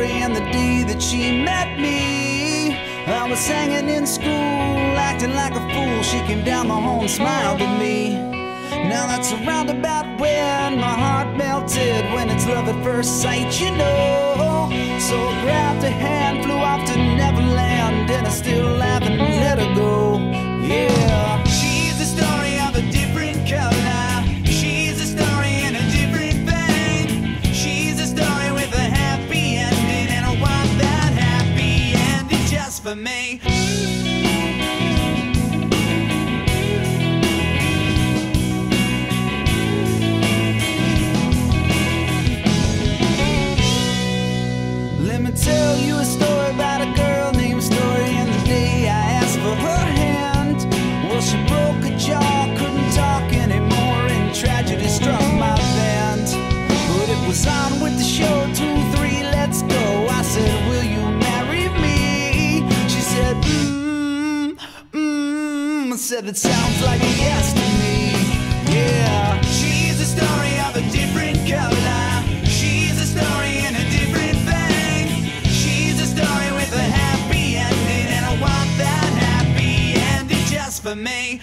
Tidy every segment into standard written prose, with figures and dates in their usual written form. story and the day that she met me. I was hanging in school, acting like a fool. She came down the hall and smiled at me. Now that's around about when my heart melted, when it's love at first sight, you know. So I grabbed her hand, flew off to Neverland, and I still haven't let her go, yeah. She's the story of a different color. For me, let me tell you a story about a girl named Story. And the day I asked for her hand, well, she broke a jaw, couldn't talk anymore, and tragedy struck my band. But it was on with the show, 2, 3, let's go. I said, will you marry me? I said, it sounds like a yes to me, yeah. She's the story of a different color. She's a story in a different vein. She's a story with a happy ending, and I want that happy ending just for me.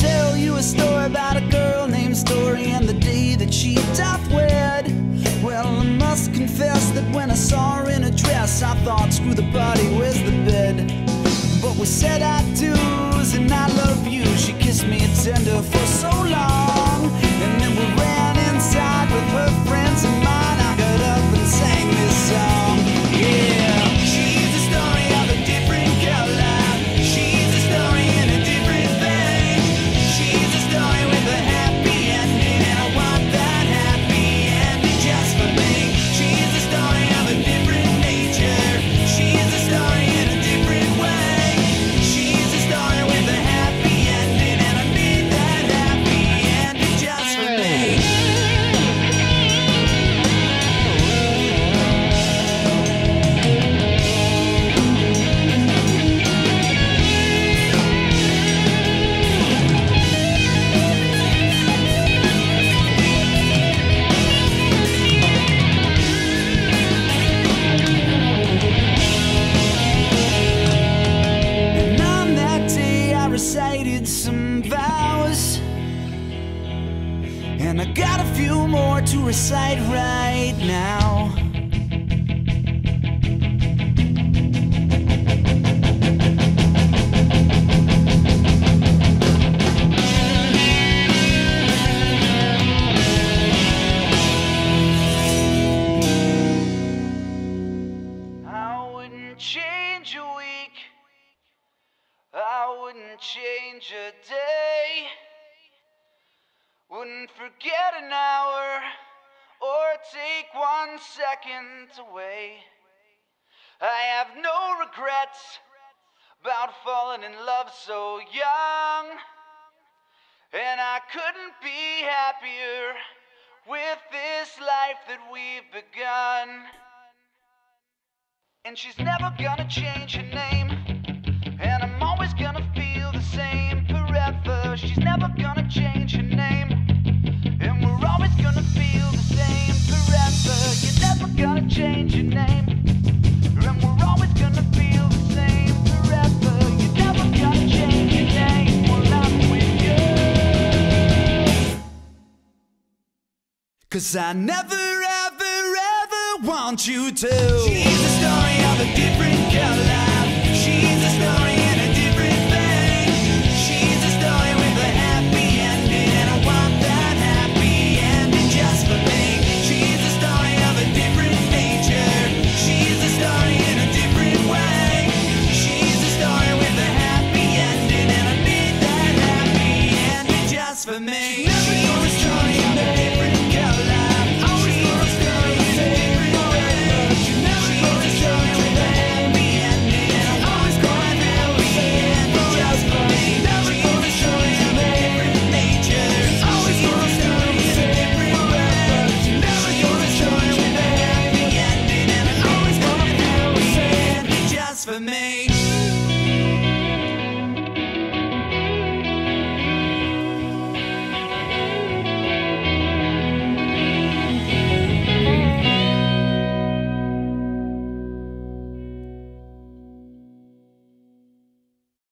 Tell you a story about a girl named Story and the day that she got wed. Well, I must confess that when I saw her in a dress, I thought, screw the body, where's the bed? But we said I do's and I love you. She kissed me tender for so long, and then we ran inside with her friends and mine. I got up and sang this song, yeah. She's the story of a different color. She's the story in a different vein. She's a story with a happy ending, and I want that happy ending just for me. She's a story of a different nature. She's a story in a different way. She's a story with a happy ending, and I need that happy ending just for me. Recited some vows, and I got a few more to recite right now. Change a day, wouldn't forget an hour or take 1 second away. I have no regrets about falling in love so young, and I couldn't be happier with this life that we've begun. And she's never gonna change her name, and I'm always gonna feel same forever. She's never gonna change her name, and we're always gonna feel the same forever. You're never gonna change your name, and we're always gonna feel the same forever. You're never gonna change your name when I'm with you. 'Cause I never ever ever want you to. She's the story of a different color.